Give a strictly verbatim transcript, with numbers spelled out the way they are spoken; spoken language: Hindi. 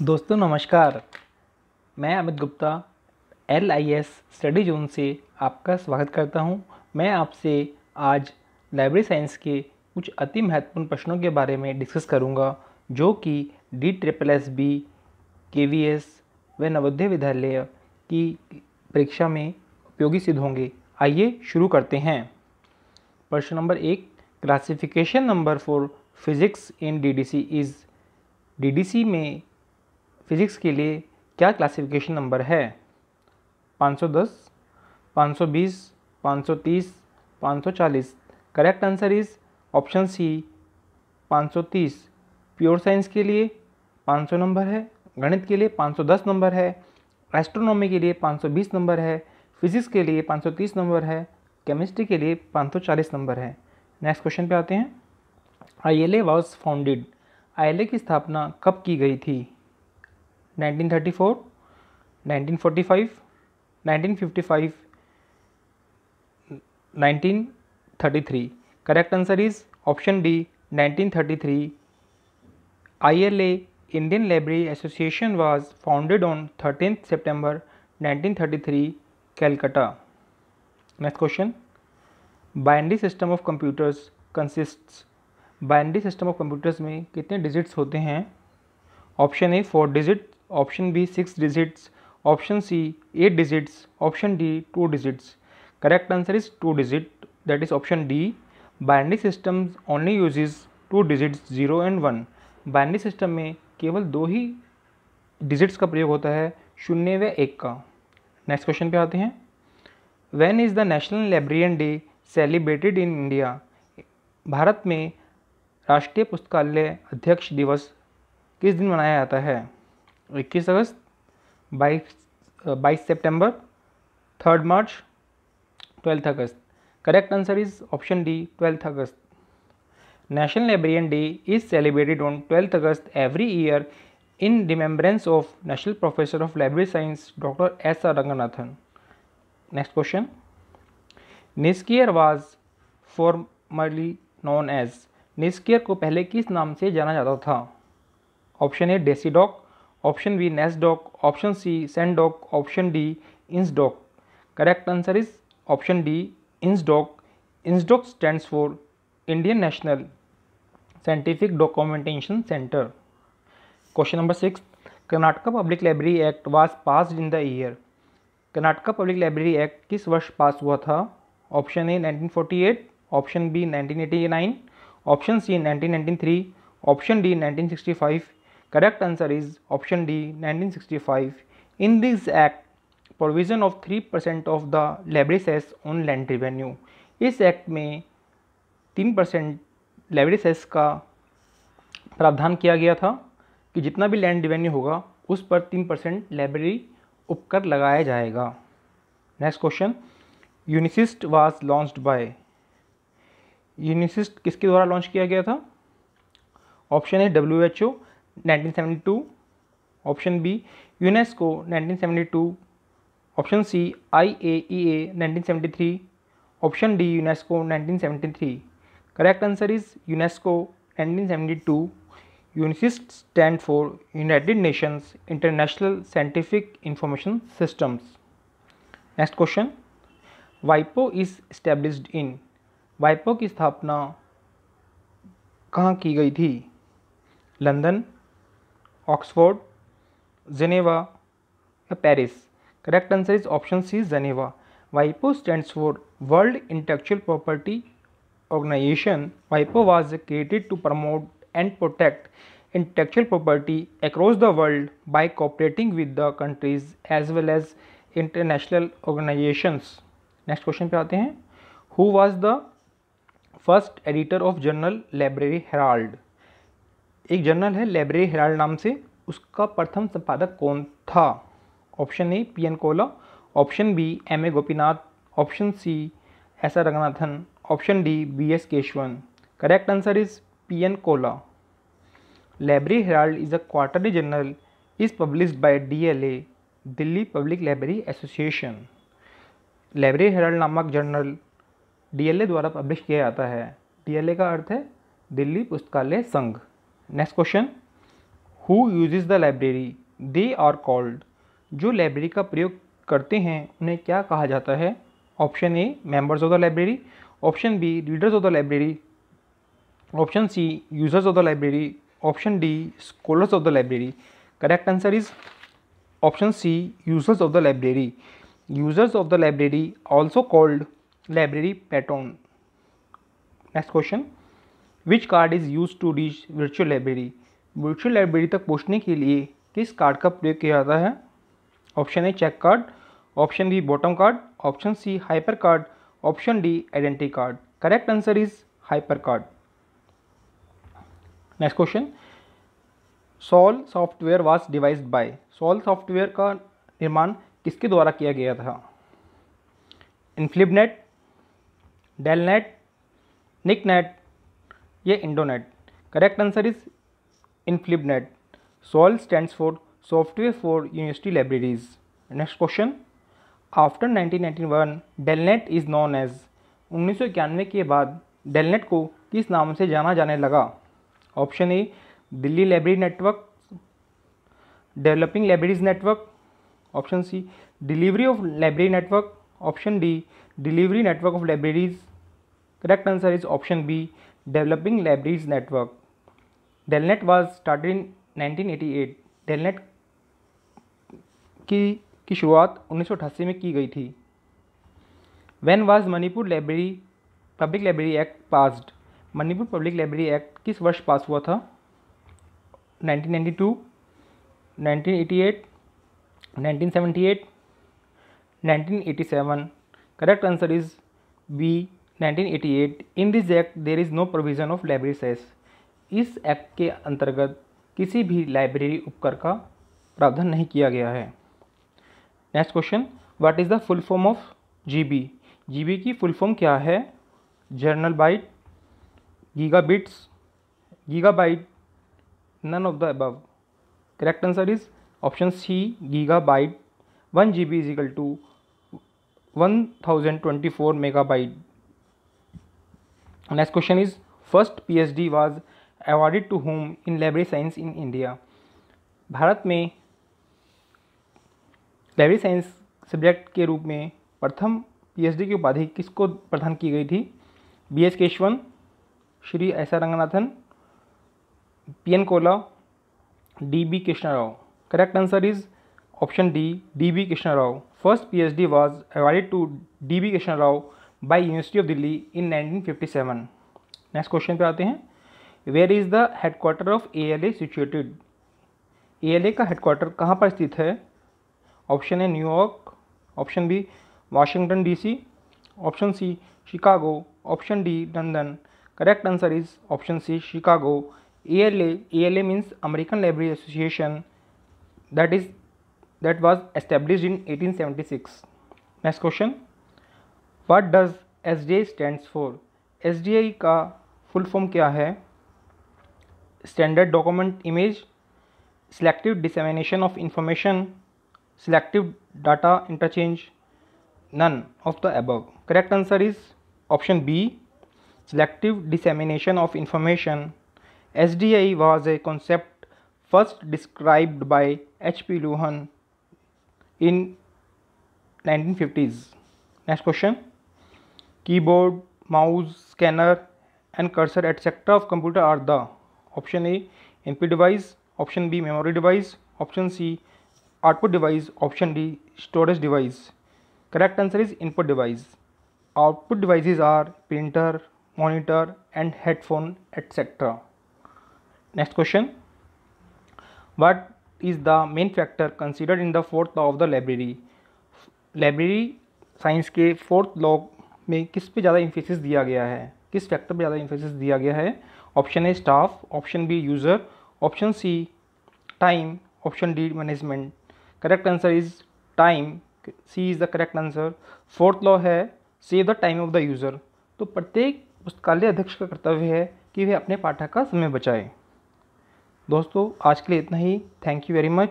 दोस्तों नमस्कार, मैं Amit Gupta L I S study zone से आपका स्वागत करता हूं। मैं आपसे आज लाइब्रेरी साइंस के कुछ अति महत्वपूर्ण प्रश्नों के बारे में डिस्कस करूंगा, जो कि D triple S B K V S व नवोदय विद्यालय की परीक्षा में उपयोगी सिद्ध होंगे। आइए शुरू करते हैं। प्रश्न नंबर एक, classification number four physics in D D C is, D D C में फिज़िक्स के लिए क्या क्लासिफिकेशन नंबर है? पाँच सौ दस, पाँच सौ बीस, पाँच सौ तीस, पाँच सौ चालीस। Correct answer is option C पाँच सौ तीस। प्योर साइंस के लिए पाँच सौ नंबर है, गणित के लिए पाँच सौ दस नंबर है, एस्ट्रोनॉमी के लिए पाँच सौ बीस नंबर है, फिज़िक्स के लिए पाँच सौ तीस नंबर है, केमिस्ट्री के लिए पाँच सौ चालीस नंबर है। नेक्स्ट क्वेश्चन पे आते हैं। I L A was founded, I L A की स्थापना कब की गई थी? Nineteen thirty four, nineteen forty five, nineteen fifty five, nineteen thirty three. Correct answer is option D nineteen thirty three. I L A Indian library association was founded on thirteenth September nineteen thirty three, Calcutta. Next question, binary system of computers consists, binary system of computers में कितने डिजिट्स होते हैं? Option A four digit, option B six digits, option C eight digits, option D two digits. Correct answer is two digit, that is option D. Binary system only uses two digits zero and one. Binary system में केवल दो ही डिजिट्स का प्रयोग होता है, शून्य व एक का। नेक्स्ट क्वेश्चन पे आते हैं। When is the national librarian day celebrated in India? भारत में राष्ट्रीय पुस्तकालय अध्यक्ष दिवस किस दिन मनाया जाता है? इक्कीस अगस्त, बाईस बाईस सितंबर, तीन मार्च, बारह अगस्त। Correct answer is option D बारह अगस्त। National librarian day is celebrated on बारह August every year in remembrance of national professor of library science doctor S R Ranganathan. Next question, NISCAIR was formerly known as, NISCAIR को पहले किस नाम से जाना जाता था? Option A DESIDOC, option B नेसडॉक, option C सेंडॉक, option D इंसडॉक। Correct answer is option D इंसडॉक। इंसडॉक stands for Indian national scientific documentation centre. Question number six, Karnataka public library act was passed in the year, Karnataka public library act किस वर्ष पास हुआ था? Option A nineteen forty eight, option B nineteen eighty nine, option C nineteen ninety three, option D nineteen sixty five. Correct answer is option D nineteen sixty-five. In this act, provision of three percent of the library cess on land revenue. इस एक्ट में तीन परसेंट लाइब्रेरी सेस का प्रावधान किया गया था कि जितना भी लैंड रेवेन्यू होगा उस पर तीन परसेंट लाइब्रेरी उपकर लगाया जाएगा। Next question, UNISIST was launched by, UNISIST किसके द्वारा लॉन्च किया गया था? Option A W H O nineteen seventy two, option B UNESCO nineteen seventy two, option C I A E A nineteen seventy three, option D UNESCO nineteen seventy three. Correct answer is UNESCO nineteen seventy two. UNISIST stand for United Nations International Scientific Information Systems. Next question, वाइपो इज एस्टेब्लिश्ड इन, वाइपो की स्थापना कहाँ की गई थी? लंदन, ऑक्सफोर्ड, जेनेवा या Paris. Correct answer is option C Geneva. वाइपो stands for world intellectual property organisation. वाइपो was created to promote and protect intellectual property across the world by cooperating with the countries as well as international organisations. Next question पे आते हैं। Who was the first editor of journal library Herald, एक जर्नल है लाइब्रेरी हेराल्ड नाम से, उसका प्रथम संपादक कौन था? Option A P N Kaula, option B M A Gopinath, option C S R Ranganathan, option D B S Keshavan. Correct answer is P N Kaula. Library herald is a quarterly journal is published by D L A Delhi public library association. Library herald नामक जर्नल डी एल ए द्वारा पब्लिश किया जाता है। डी एल ए का अर्थ है दिल्ली पुस्तकालय संघ। Next question, who uses the library, they are called, जो लाइब्रेरी का प्रयोग करते हैं उन्हें क्या कहा जाता है? Option A members of the library, option B readers of the library, option C users of the library, option D scholars of the library. Correct answer is option C users of the library. Users of the library also called library pattern. Next question, which card is use to reach virtual library, virtual library तक पहुँचने के लिए किस कार्ड का प्रयोग किया जाता है? Option A check card, option B bottom card, option C hyper card, option D identity card. Correct answer is hyper card. Next question, SOUL software was devised by, SOUL software का निर्माण किसके द्वारा किया गया था? इनफ्लिबनेट, डेलनेट, निकनेट या इंडोनेट। Correct answer is इनफ्लिबनेट। SOUL stands for software for university libraries. Next question, after nineteen ninety one DELNET is known as, उन्नीस सौ इक्यानवे के बाद डेलनेट को किस नाम से जाना जाने लगा? Option A Delhi library network, developing libraries network, option C delivery of library network, option D delivery network of libraries. Correct answer is option B developing libraries network. DELNET was started in nineteen eighty eight, DELNET की की शुरुआत उन्नीस सौ अट्ठासी में की गई थी। When was Manipur library public library act passed, Manipur public library act किस वर्ष पास हुआ था? Nineteen ninety two, nineteen eighty eight, nineteen seventy eight, nineteen eighty seven. Correct answer is B nineteen eighty eight. In this act there is no provision of library cess, इस एक्ट के अंतर्गत किसी भी लाइब्रेरी उपकर का प्रावधान नहीं किया गया है। Next question, what is the full form of GB, GB की फुल फॉर्म क्या है? Journal byte, gigabits, gigabyte, none of the above. Correct answer is option C gigabyte. One GB is equal to one thousand twenty four megabyte. Next question is, first PhD was awarded to whom in library science in India, भारत में लाइब्रेरी साइंस सब्जेक्ट के रूप में प्रथम पीएचडी की उपाधि किसको प्रदान की गई थी? BS Keshavan, Shri S R Ranganathan, PN Kaula, DB Krishna Rao. Correct answer is option D DB Krishna Rao. First PhD was awarded to DB Krishna Rao by university of Delhi in nineteen fifty seven. Next question पे आते हैं, where is the headquarter of ALA situated, ALA का हेडक्वार्टर कहाँ पर स्थित है? Option A New York, option B Washington DC, option C Chicago, option D London. Correct answer is option C Chicago. ALA, ALA means American library association, that is that was established in eighteen seventy six. Next question, what does SDI stands for, SDI का फुल फॉर्म क्या है? Standard document image, selective dissemination of information, selective data interchange, none of the above. Correct answer is option B selective dissemination of information. S D I was a concept first described by H P लूहन in nineteen fifties. Next question, keyboard, mouse, scanner and cursor etcetera of computer are the, option A input device, option B memory device, option C output device, option D storage device. Correct answer is input device. Output devices are printer, monitor and headphone etcetera. Next question, what is the main factor considered in the fourth law of the library, library science के फोर्थ लॉ में किस पे ज़्यादा इम्फेसिस दिया गया है, किस फैक्टर पे ज़्यादा इम्फेसिस दिया गया है? Option A staff, option B user, option C time, option D management. Correct answer is time, C is the correct answer. Fourth law है save the time of the user, तो प्रत्येक पुस्तकालय अध्यक्ष का कर्तव्य है कि वह अपने पाठक का समय बचाए। दोस्तों आज के लिए इतना ही, थैंक यू वेरी मच।